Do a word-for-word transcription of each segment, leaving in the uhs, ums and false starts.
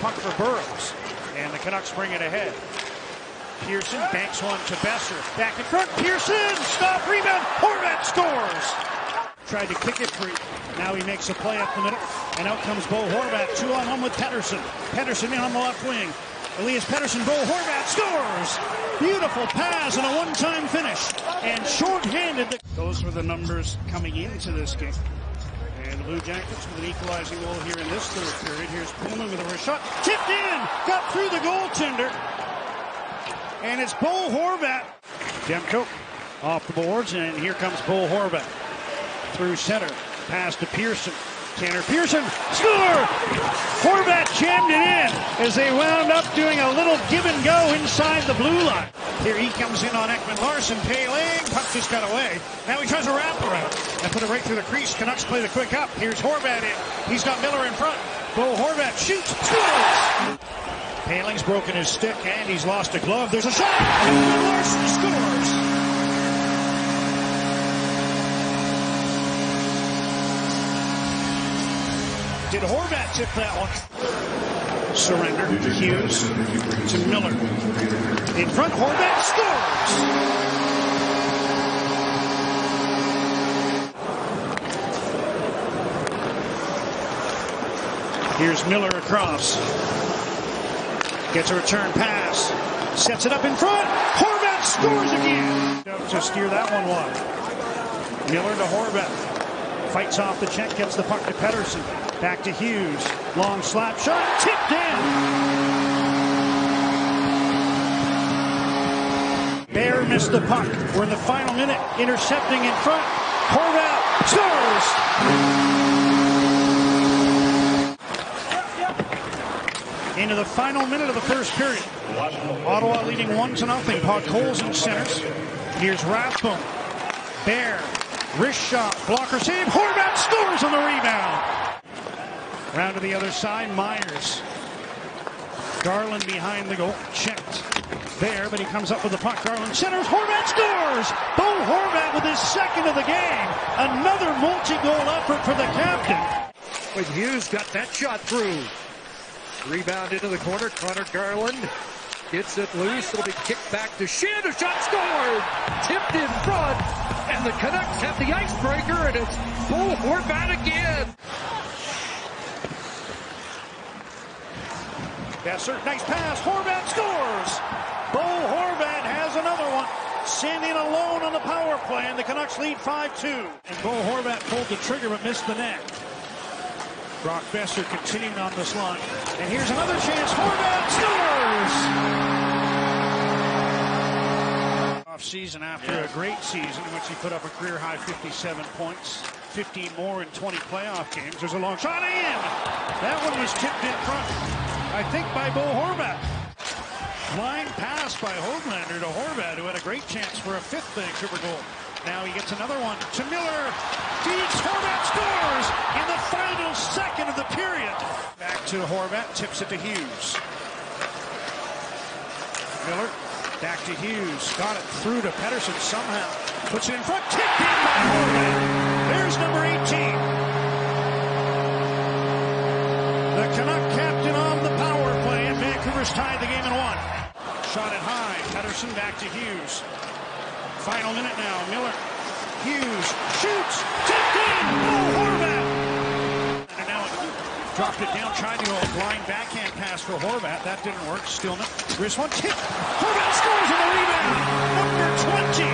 puck for Burroughs. And the Canucks bring it ahead. Pearson banks one to Besser. Back in front. Pearson! Stop! Rebound! Horvat scores! Tried to kick it free. Now he makes a play up the middle. And out comes Bo Horvat. Two on one with Pedersen. Pedersen in on the left wing. Elias Pettersson, Bo Horvat scores! Beautiful pass and a one-time finish. And shorthanded. Those were the numbers coming into this game. And the Blue Jackets with an equalizing goal here in this third period. Here's Pullman with a wrist shot. Tipped in! Got through the goaltender. And it's Bo Horvat. Demko off the boards, and here comes Bo Horvat. Through center. Pass to Pearson. Tanner Pearson, score! Horvat jammed it in as they wound up doing a little give and go inside the blue line. Here he comes in on Ekman-Larsson, Pele, puck just got away. Now he tries to wrap around and put it right through the crease. Canucks play the quick up. Here's Horvat in. He's got Miller in front. Bo Horvat shoots, scores! Paling's broken his stick and he's lost a glove. There's a shot! Ekman-Larsson scores! Did Horvat tip that one? Surrender. Hughes to Miller. In front, Horvat scores! Here's Miller across. Gets a return pass. Sets it up in front. Horvat scores again! To steer that one wide. Miller to Horvat. Fights off the check. Gets the puck to Pedersen. Back to Hughes. Long slap shot. Tipped in. Bear missed the puck. We're in the final minute. Intercepting in front. Horvat scores. Into the final minute of the first period. Ottawa leading one to nothing. Puck holes in centers. Here's Rathbone. Bear. Wrist shot. Blocker save. Horvat scores on the rebound. Round to the other side, Myers. Garland behind the goal, checked there, but he comes up with the puck. Garland centers, Horvat scores! Bo Horvat with his second of the game. Another multi-goal effort for the captain. But Hughes got that shot through. Rebound into the corner, Connor Garland gets it loose. It'll be kicked back to Shanders, shot scored! Tipped in front, and the Canucks have the icebreaker, and it's Bo Horvat again! Besser, nice pass, Horvat scores! Bo Horvat has another one. Sending alone on the power play, and the Canucks lead five two. And Bo Horvat pulled the trigger but missed the net. Brock Besser continuing on this line. And here's another chance, Horvat scores! Off season after yeah. a great season in which he put up a career-high fifty-seven points. fifteen more in twenty playoff games. There's a long shot in! That one was tipped in front. I think by Bo Horvat. Blind pass by Hohlander to Horvat, who had a great chance for a fifth Vancouver goal. Now he gets another one to Miller. Feeds, Horvat scores in the final second of the period. Back to Horvat, tips it to Hughes. Miller, back to Hughes, got it through to Pedersen somehow. Puts it in front, tipped in by Horvat. There's number eighteen. The Canuck captain on the power play, and Vancouver's tied the game in one. Shot it high, Pedersen back to Hughes. Final minute now, Miller. Hughes shoots, tipped in, Bo Horvat! And now it dropped it down, tried to go a blind backhand pass for Horvat. That didn't work, Stillman. Wrist one, tipped. Horvat scores on the rebound, number twenty.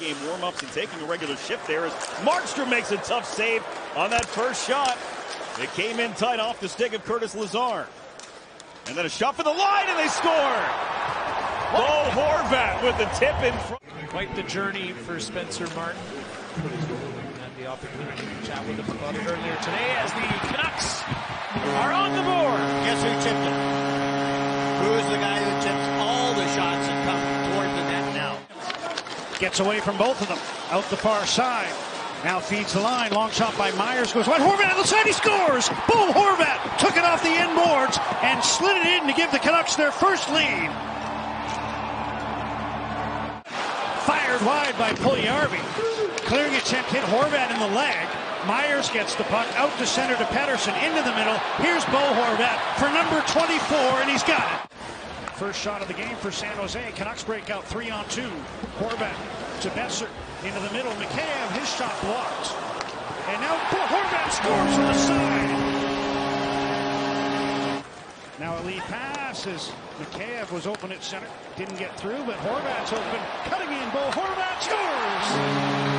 Game warm-ups and taking a regular shift there as Markstrom makes a tough save on that first shot. It came in tight off the stick of Curtis Lazar. And then a shot for the line, and they score! Bo Horvat with the tip in front. Quite the journey for Spencer Martin. Had the opportunity to chat with him about it earlier today as the Canucks are on the board. Guess who tipped it? Who is the guy who tips all the shots that come toward the net now? Gets away from both of them. Out the far side. Now feeds the line, long shot by Myers, goes wide, Horvat on the side, he scores! Bo Horvat took it off the end boards and slid it in to give the Canucks their first lead. Fired wide by Puliarvi. Clearing attempt hit Horvat in the leg, Myers gets the puck out to center to Pedersen, into the middle. Here's Bo Horvat for number twenty-four, and he's got it. First shot of the game for San Jose. Canucks break out three on two. Horvat to Besser, into the middle. Mikheyev, his shot blocked. And now Bo Horvat scores from the side. Now a lead pass as Mikheyev was open at center. Didn't get through, but Horvat's open. Cutting in, Bo Horvat scores!